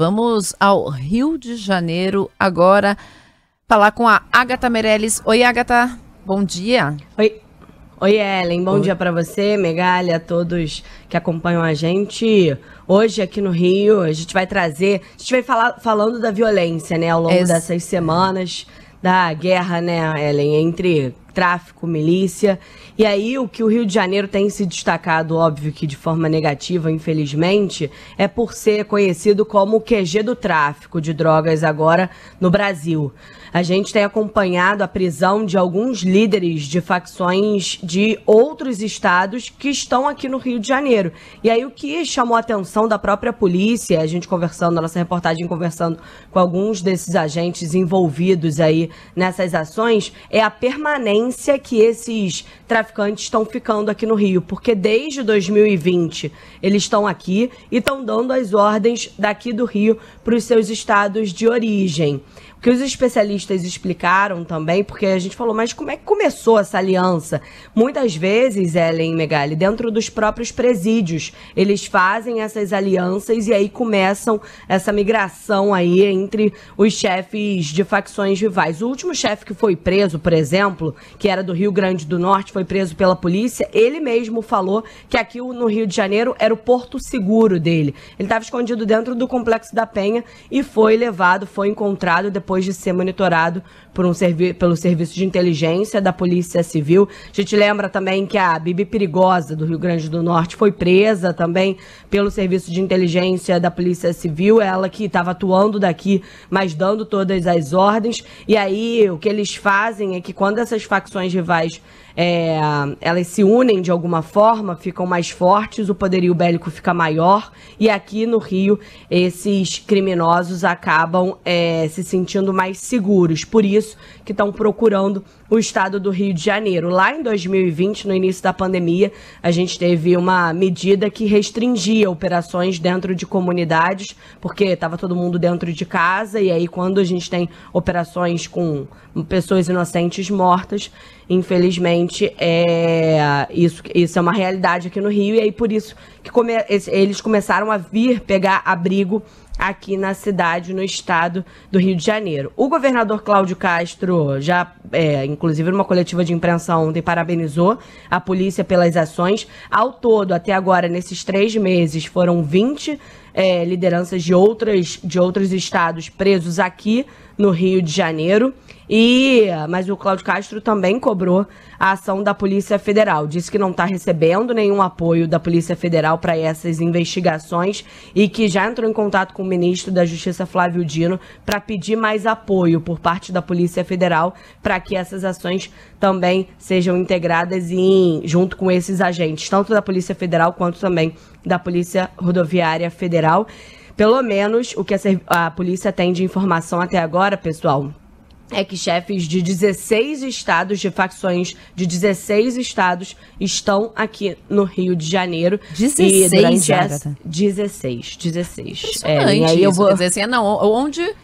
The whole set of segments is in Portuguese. Vamos ao Rio de Janeiro agora falar com a Agatha Meirelles. Oi, Agatha. Bom dia. Oi. Oi, Ellen. Bom dia para você, Megália, a todos que acompanham a gente. Hoje aqui no Rio, a gente vai trazer... A gente vai falando da violência, né, ao longo dessas semanas, da guerra, né, Ellen, entre tráfico, milícia. E aí, o que o Rio de Janeiro tem se destacado, óbvio que de forma negativa, infelizmente, é por ser conhecido como o QG do tráfico de drogas agora no Brasil. A gente tem acompanhado a prisão de alguns líderes de facções de outros estados que estão aqui no Rio de Janeiro. E aí, o que chamou a atenção da própria polícia, a gente conversando, a nossa reportagem conversando com alguns desses agentes envolvidos aí nessas ações, é a permanência que esses traficantes estão ficando aqui no Rio, porque desde 2020 eles estão aqui e estão dando as ordens daqui do Rio para os seus estados de origem. O que os especialistas explicaram também, porque a gente falou, mas como é que começou essa aliança? Muitas vezes, Ellen e Megali, dentro dos próprios presídios, eles fazem essas alianças e aí começam essa migração aí entre os chefes de facções rivais. O último chefe que foi preso, por exemplo, que era do Rio Grande do Norte, foi preso pela polícia, ele mesmo falou que aqui no Rio de Janeiro era o porto seguro dele. Ele estava escondido dentro do complexo da Penha e foi levado, foi encontrado depois de ser monitorado por pelo Serviço de Inteligência da Polícia Civil. A gente lembra também que a Bibi Perigosa, do Rio Grande do Norte, foi presa também pelo Serviço de Inteligência da Polícia Civil, ela que estava atuando daqui, mas dando todas as ordens. E aí, o que eles fazem é que quando essas facções rivais elas se unem de alguma forma, ficam mais fortes, o poderio bélico fica maior, e aqui no Rio esses criminosos acabam se sentindo mais seguros, por isso que estão procurando o estado do Rio de Janeiro. Lá em 2020, no início da pandemia, a gente teve uma medida que restringia operações dentro de comunidades, porque estava todo mundo dentro de casa, e aí quando a gente tem operações com pessoas inocentes mortas, infelizmente, isso é uma realidade aqui no Rio, e aí por isso que eles começaram a vir pegar abrigo aqui na cidade, no estado do Rio de Janeiro. O governador Cláudio Castro já, inclusive numa coletiva de imprensa ontem, parabenizou a polícia pelas ações. Ao todo, até agora, nesses 3 meses, foram 20 lideranças de outros estados presos aqui no Rio de Janeiro. Mas o Cláudio Castro também cobrou a ação da Polícia Federal. Disse que não está recebendo nenhum apoio da Polícia Federal para essas investigações e que já entrou em contato com o ministro da Justiça, Flávio Dino, para pedir mais apoio por parte da Polícia Federal para que essas ações também sejam integradas junto com esses agentes, tanto da Polícia Federal quanto também da Polícia Rodoviária Federal. Pelo menos o que a polícia tem de informação até agora, pessoal, é que chefes de 16 estados, de facções de 16 estados, estão aqui no Rio de Janeiro. 16, e Agatha? 16. E aí eu vou dizer assim, onde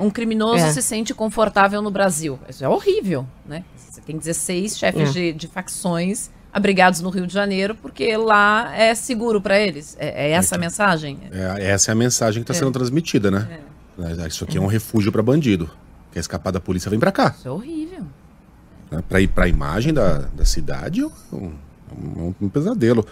um criminoso se sente confortável no Brasil. Isso é horrível, né? Você tem 16 chefes de facções abrigados no Rio de Janeiro, porque lá é seguro para eles. É essa a mensagem? Essa é a mensagem que está sendo transmitida, né? Isso aqui é um refúgio para bandido. Quer escapar da polícia, vem pra cá. Isso é horrível. Pra ir pra imagem da cidade é um pesadelo.